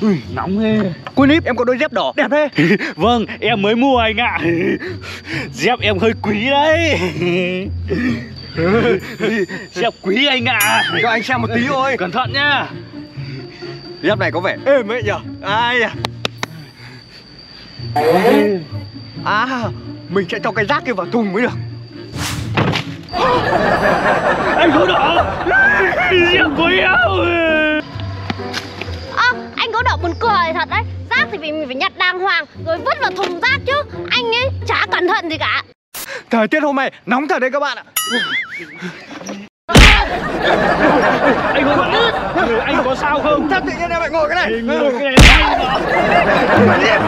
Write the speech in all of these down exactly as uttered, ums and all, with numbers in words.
Ừ, nóng ghê. Quân Híp, em có đôi dép đỏ đẹp thế. Vâng, em mới mua anh ạ. Dép em hơi quý đấy. Dép quý anh ạ. Cho anh xem một tí thôi. Cẩn thận nhá. Dép này có vẻ êm ấy nhở. Ai à? À, mình sẽ cho cái rác kia vào thùng mới được. Anh Gấu Đỏ, dép quý em. Anh Gấu Đỏ buồn cười thật đấy. Rác thì mình phải nhặt đàng hoàng rồi vứt vào thùng rác chứ. Anh ấy chả cẩn thận gì cả. Thời tiết hôm nay nóng thật đấy các bạn ạ. Anh Gấu Đỏ, anh có sao không? Chắc tự nhiên em lại ngồi cái này. Ngồi cái này.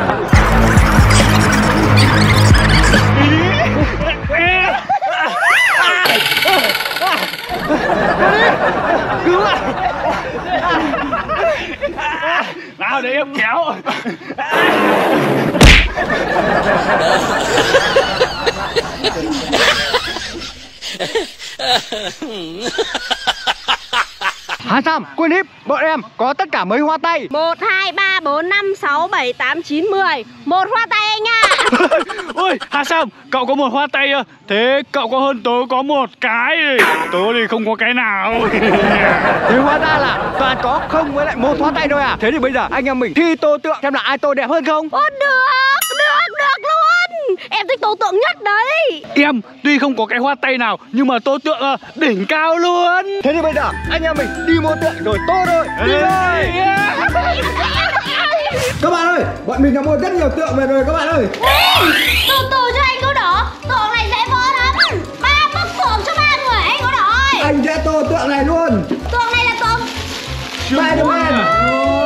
Nào để em kéo. Hà Sam, Quân Híp, bọn em có tất cả mấy hoa tay. Một, hai, ba, bốn, năm, sáu, bảy, tám, chín, mười. Một hoa tay anh ạ. Ôi, Hà Sam, cậu có một hoa tay à? Thế cậu có hơn tớ có một cái. Tớ thì không có cái nào. Thì hóa ra là toàn có không với lại một hoa tay thôi à? Thế thì bây giờ anh em mình thi tô tượng xem là ai tô đẹp hơn không? Ô, được, được, được luôn. Em thích tô tượng nhất đấy. Em tuy không có cái hoa tay nào nhưng mà tô tượng à, đỉnh cao luôn. Thế thì bây giờ anh em mình đi mua tượng rồi tô thôi. Đi thôi. Các bạn ơi, bọn mình đã mua rất nhiều tượng về rồi các bạn ơi. Từ từ cho anh Gấu Đỏ, tượng này dễ vỡ lắm. Ba bức tượng cho ba người anh Gấu Đỏ ơi. Anh sẽ tô tượng này luôn. Tượng này là tượng Spider-Man.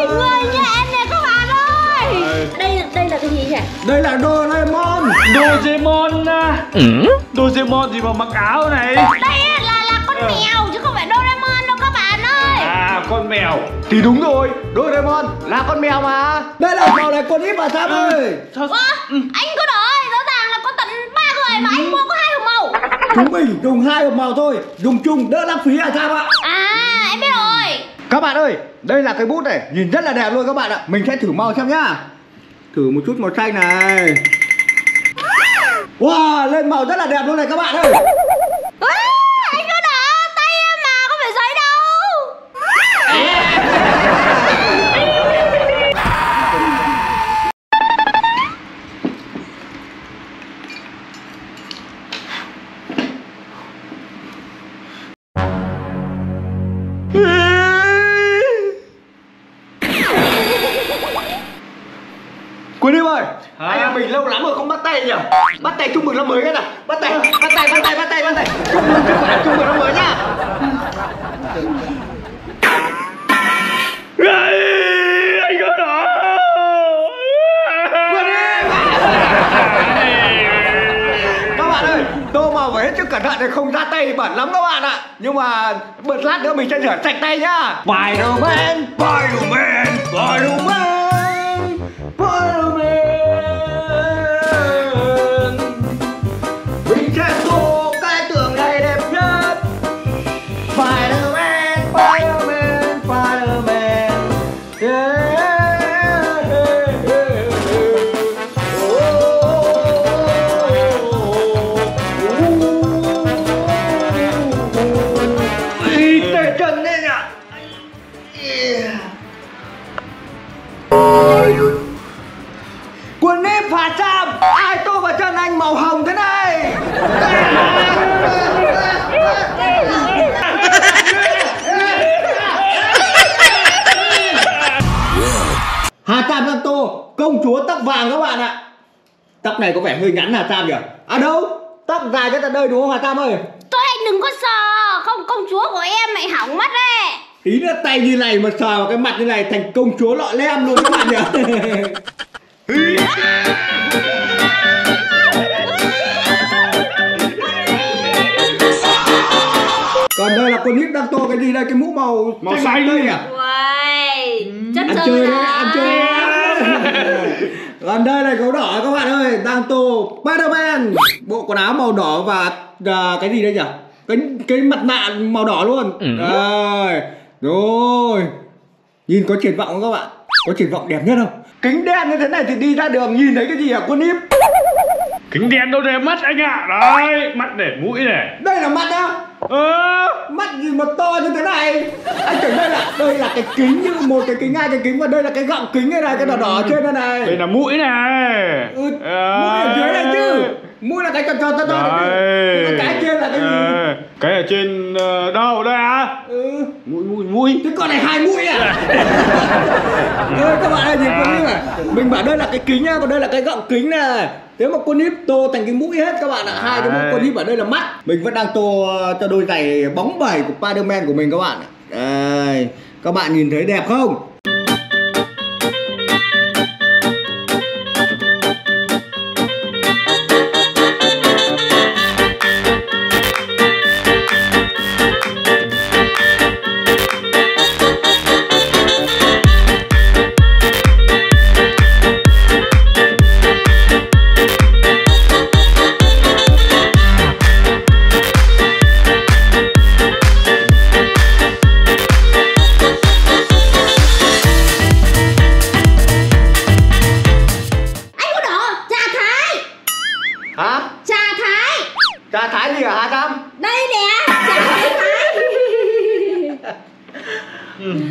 Người nhà em này các bạn ơi. Đây đây là cái gì nhỉ? Đây là Doraemon. Doraemon à? Ừ. Doraemon gì mà mặc áo này? Đây là là con mèo chứ không phải Doraemon đâu các bạn ơi. À, con mèo. Thì đúng rồi, Doraemon là con mèo mà. Đây là mèo này Quân Híp và Sam ơi. Ủa, anh Gấu Đỏ ơi, rõ ràng là có tận ba người mà anh mua có hai hộp màu. Chúng mình dùng hai hộp màu thôi, dùng chung đỡ lãng phí hả Sam ạ? À, em biết rồi. Các bạn ơi, đây là cái bút này, nhìn rất là đẹp luôn các bạn ạ. Mình sẽ thử màu xem nhá. Thử một chút màu xanh này. Wow, lên màu rất là đẹp luôn này các bạn ơi. Quân Híp ơi, hả? Anh em mình lâu lắm rồi không bắt tay nhỉ? Bắt tay chúc mừng năm mới cái nào. Bắt tay, bắt tay, bắt tay, bắt tay, bắt tay. Chúc mừng, chúc mừng, chúc mừng năm mới nhá. Anh Gấu Đỏ. Quân Híp. Các bạn ơi, tô màu phải hết sức cẩn thận để không ra tay bẩn lắm các bạn ạ. Nhưng mà bật lát nữa mình sẽ rửa sạch tay nhá. Spider-Man, Spider-Man, Spider-Man. PYROMEN. Mình sẽ tô cái tượng này đẹp nhất. Spider-Man, Spider-Man, Spider-Man. Yeah. Ý tay chân lên ạ. Quân Híp và Sam, ai tô vào chân anh màu hồng thế này? Hà Sam đang tô công chúa tóc vàng các bạn ạ. Tóc này có vẻ hơi ngắn Hà Sam nhỉ? À đâu, tóc dài cái tận đây đúng không Hà Sam ơi? Thôi anh đừng có sờ, không công chúa của em lại hỏng mất đấy. Tí nữa tay như này mà sờ vào cái mặt như này thành công chúa lọ lem luôn các bạn nhỉ? Ý. Còn đây là Quân Híp đang tô cái gì đây? Cái mũ màu màu xanh đây à? Uầy, chất ăn chơi đấy, ăn chơi đấy. Còn đây là Gấu Đỏ các bạn ơi, đang tô Spider-Man. Bộ quần áo màu đỏ và à, cái gì đây nhỉ? Cái, cái mặt nạ màu đỏ luôn. Rồi, ừ. Rồi, nhìn có triển vọng không các bạn? Có triển vọng đẹp nhất không? Kính đen như thế này thì đi ra đường nhìn thấy cái gì hả Quân Híp? Kính đen đâu để mắt anh ạ. À? Đấy, mắt để mũi này. Đây là mắt á? Ờ, mắt gì mà to như thế này? Anh tưởng đây là đây là cái kính, như một cái kính, hai cái kính, và đây là cái gọng kính này này, cái đỏ đỏ trên đây này. Đây là mũi này. Ừ, à... mũi ở dưới này chứ. Mũi là cái tròn tròn to to này. Cái trên là cái à, cái ở trên đâu đây á? À? Ừ. Mũi mũi mũi. Thế con này hai mũi à? Ơi các bạn ơi, nhìn Quân Híp này. Mình bảo đây là cái kính nha, còn đây là cái gọng kính này. Nếu mà Quân Híp tô thành cái mũi hết các bạn ạ. Hai cái mũi Quân Híp ở đây là mắt. Mình vẫn đang tô cho đôi giày bóng bẩy của Spider-Man của mình các bạn. Đây, các bạn nhìn thấy đẹp không?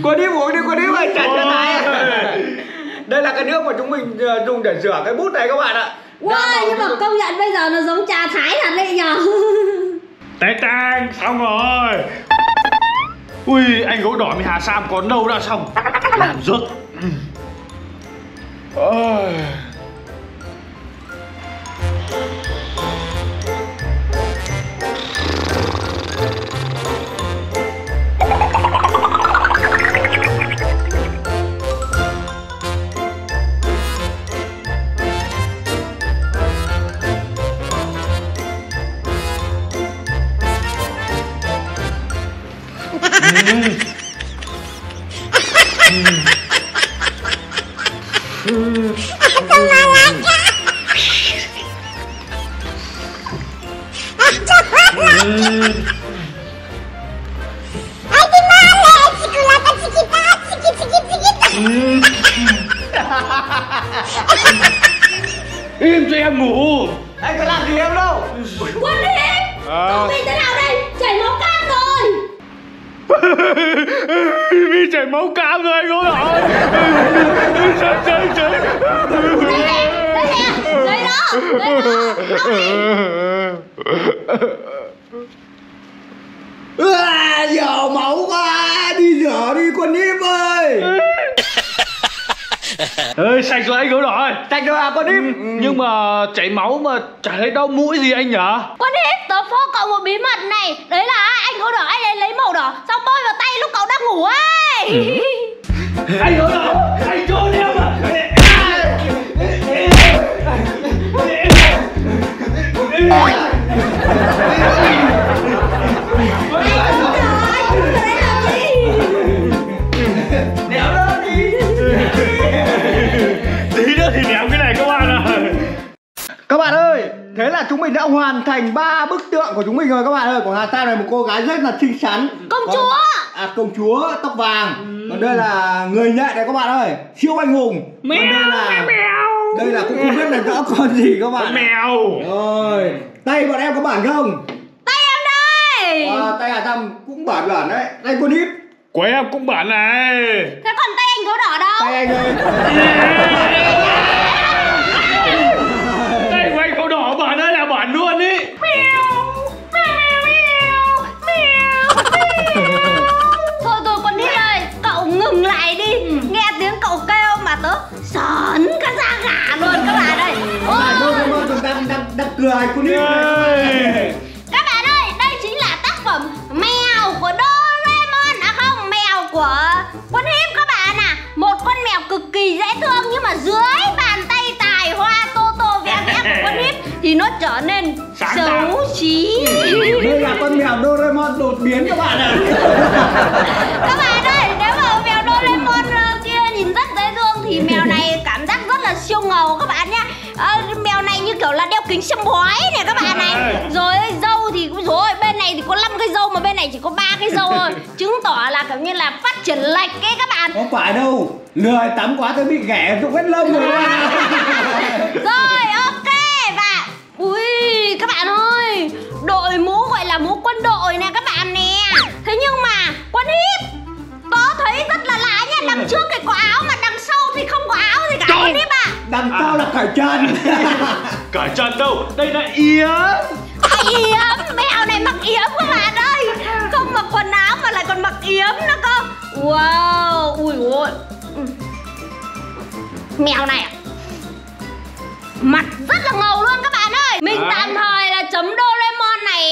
Quân Híp uống đi, Quân Híp ơi, chặt cái này. Đây là cái nước mà chúng mình dùng để rửa cái bút này các bạn ạ. Wow, nhưng mà công dùng... nhận bây giờ nó giống trà Thái thật đấy nhờ. Tê tang, xong rồi. Ui, anh Gấu Đỏ với Hà Sam còn đâu đã xong. Làm rớt. Ôi. Im cho em ngủ. Anh có làm gì em đâu. Quân Híp, à. Công ty thế nào đây? Chảy máu cam rồi. Vì chảy máu cam rồi anh Gấu Đỏ. Trời trời trời. Đây nè, đây nè, đây đó, đây đó, đâu nè. Dở máu quá, đi dở đi Quân Híp ơi. Ê, sạch rồi anh Gấu Đỏ ơi. Sạch rồi à Quân Híp? ừ, ừ. Nhưng mà chảy máu mà chả thấy đau mũi gì anh nhở? Quân Híp, tớ phô cậu một bí mật này. Đấy là anh Gấu Đỏ, anh ấy lấy màu đỏ xong bôi vào tay lúc cậu đang ngủ ấy. ừ. Anh Gấu Đỏ, anh trốn em à. Tí nữa thì ném cái này các bạn ạ. à. Các bạn ơi, thế là chúng mình đã hoàn thành ba bức tượng của chúng mình rồi các bạn ơi. Của Hà Sam này một cô gái rất là xinh xắn, công còn... chúa à, công chúa tóc vàng. ừ. Còn đây là người nhện này các bạn ơi, siêu anh hùng. Mèo, còn đây là mèo. Đây là cũng không biết là rõ con gì các bạn. Mèo rồi. Tay bọn em có bản không? Tay em đây. À, tay Hà Sam cũng bản bản đấy. Tay Quân Híp của em cũng bản này. Thế còn tay anh Gấu Đỏ đâu? Tay anh ơi. Tay của anh Gấu Đỏ bản đây là bản luôn ý. Mèo, mèo, mèo, mèo, mèo. Thôi tôi Quân Híp ơi, cậu ngừng lại đi. Nghe tiếng cậu kêu mà tớ sởn cả da gà luôn các bạn ơi. Ôi, thôi thôi thôi, đang đang đang cười Quân Híp. Các bạn ơi, đây chính là tác phẩm Mèo của Doraemon, à không, mèo của Quân Híp các bạn à. Một con mèo cực kỳ dễ thương, nhưng mà dưới bàn tay tài hoa tô tô vẽ vẽ của Quân Híp thì nó trở nên xấu xí. Đây là con mèo Doraemon đột biến các bạn ạ. Các bạn ơi, nếu mà mèo Doraemon kia nhìn rất dễ thương thì mèo này cảm giác rất là siêu ngầu các bạn nhá. À, mèo này như kiểu là đeo kính xem bói này các bạn này. Rồi dâu thì cũng rồi, bên này thì có năm cái dâu mà bên này chỉ có ba cái râu thôi, chứng tỏ là cảm như là phát triển lệch ấy các bạn. Có phải đâu, lười tắm quá tôi bị ghẻ rụng hết lông rồi. Rồi ok, và ui các bạn ơi, đội mũ gọi là mũ quân đội nè các bạn nè. Thế nhưng mà Quân Híp có thấy rất là lạ nha, đằng trước thì có áo mà đằng sau thì không có áo gì cả. Trời, Quân Híp ạ. À, đằng sau à, là cởi chân. Cởi chân đâu, đây là yếm. Yếm, mèo này mặc yếm các bạn ơi. Không mặc quần áo mà lại còn mặc yếm nữa cơ. Wow, ui ôi. Mèo này mặt rất là ngầu luôn các bạn ơi. Mình à, tạm thời là chấm Doraemon này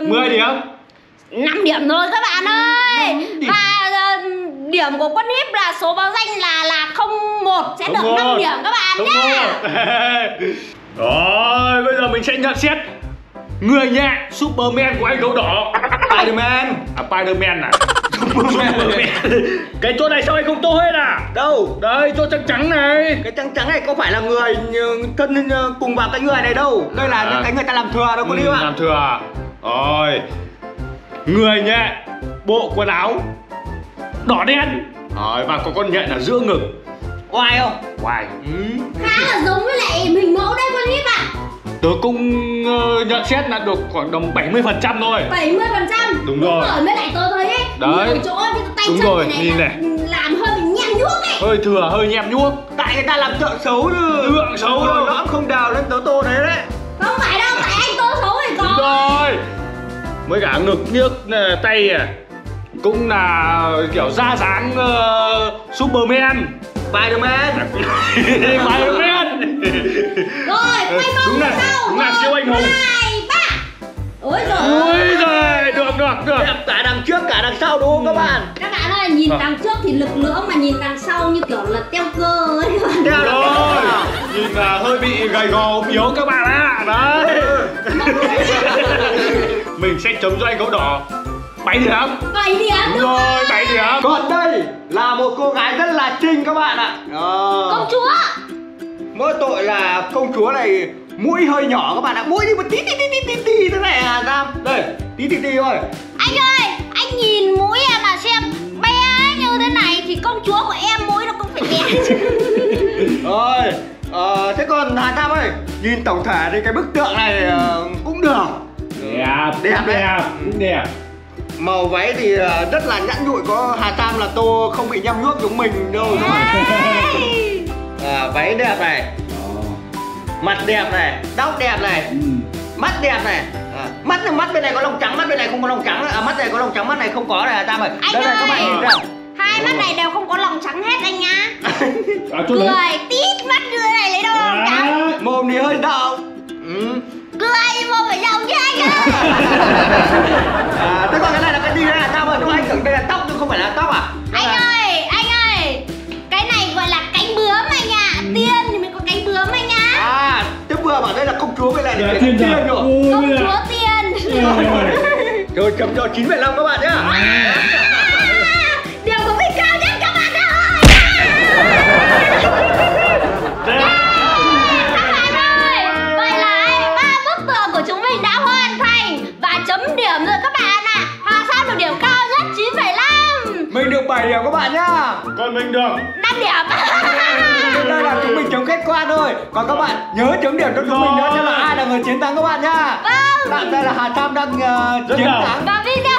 uh, mười điểm năm điểm thôi các bạn ơi. Và uh, điểm của Quân Híp là số báo danh là là không một sẽ đúng được rồi. năm điểm các bạn đúng nhé. Rồi, bây giờ mình sẽ nhận xét người nhạc Superman của anh Gấu Đỏ. Spider-Man. À Spider-Man à. Superman. Cái chỗ này sao anh không tô hết à? Đâu? Đây, chỗ trắng trắng này. Cái trắng trắng này có phải là người thân cùng vào cái người này đâu. Đây là à, những cái người ta làm thừa đâu con yêu ạ. Làm thừa. Rồi. Người nhẹ, bộ quần áo đỏ đen. Rồi, và có con nhện là giữa ngực. Oai không? Oai. Ừ. Khá là giống với lại mình mẫu đây con Híp ạ. Tôi cũng uh, nhận xét là được khoảng tầm bảy mươi phần trăm thôi. Bảy mươi phần trăm? Đúng, đúng rồi. Rồi mới lại tôi thấy ấy. Đấy. Nhiều chỗ như tay đúng chân rồi, này nhìn này. Làm hơi mình nhem nhuốc ấy. Hơi thừa, hơi nhem nhuốc. Tại người ta làm tượng xấu nữa. Tượng xấu rồi, rồi. Nó cũng không đào lên tớ tô đấy đấy. Không phải đâu, tại anh tô xấu thì có. Đúng rồi. Mới cả ngực nước này, tay à, cũng là kiểu da dáng uh, Superman. Spider-Man. Spider-Man. Rồi, quay vòng vào sau. Đúng là siêu anh hùng. hai, ba. Ôi giời ơi. Ôi giời, được, được, được. Cả đằng trước, cả đằng sau đúng không ừ, các bạn? Các bạn ơi, nhìn à, đằng trước thì lực lưỡng mà nhìn đằng sau như kiểu là teo cơ ấy. Teo rồi. Nhìn là hơi bị gầy gò ốm yếu các bạn ạ. Đấy. Mình sẽ chấm cho anh Gấu Đỏ bảy điểm. bảy điểm đúng rồi, rồi. bảy điểm. Còn đây là một cô gái rất là trinh các bạn ạ. À, công chúa. Mỗi tội là công chúa này mũi hơi nhỏ các bạn ạ. À, mũi đi một tí tí tí tí tí tí thế này à Sam. Đây, tí tí tí thôi. Anh ơi, anh nhìn mũi em mà xem bé như thế này thì công chúa của em mũi nó cũng phải bé chứ. Rồi, à, thế còn Hà Sam ơi, nhìn tổng thể thì cái bức tượng này cũng được. Đẹp, đẹp đẹp, cũng đẹp. Màu váy thì rất là nhẵn nhụi, có Hà Sam là tô không bị nhăm nhuốc giống mình đâu các bạn. À, váy đẹp này, mặt đẹp này, tóc đẹp này, mắt đẹp này. À, mắt là mắt bên này có lông trắng, mắt bên này không có lông trắng. À, mắt này có lông trắng, mắt này không có này Hà Sam ơi. Đây này các bạn nhìn thấy không? Hai mắt này đều không có lông trắng hết anh nhá. À, cười tít mắt như này lấy đâu à, lông trắng. Mồm thì hơi động. Ừ. Cười mồm phải rộng chứ anh ơi. À, thế còn cái này là cái gì đây là tao mà đúng anh tưởng đây là tóc nhưng không phải là tóc à? Đó anh là... ơi, anh ơi, cái này gọi là cánh bướm anh ạ. À, tiên thì mới có cánh bướm anh ạ. À, à tiếp vừa bảo đây là công chúa, vậy là để tiên rồi. Công chúa tiên. Rồi chấm cho chín phẩy năm các bạn nhá. À, điều của mình cao nhất các bạn ơi. À. Điểm rồi các bạn ạ. À, Hà Sam được điểm cao nhất chín phẩy năm. Mình được bảy điểm các bạn nhá. Còn mình được năm điểm. Đây là chúng mình chấm khách quan thôi. Còn các bạn nhớ chấm điểm cho chúng mình nữa xem là ai là người chiến thắng các bạn nhá. Vâng. Tạm đây là Hà Sam đang uh, chiến thắng. Và video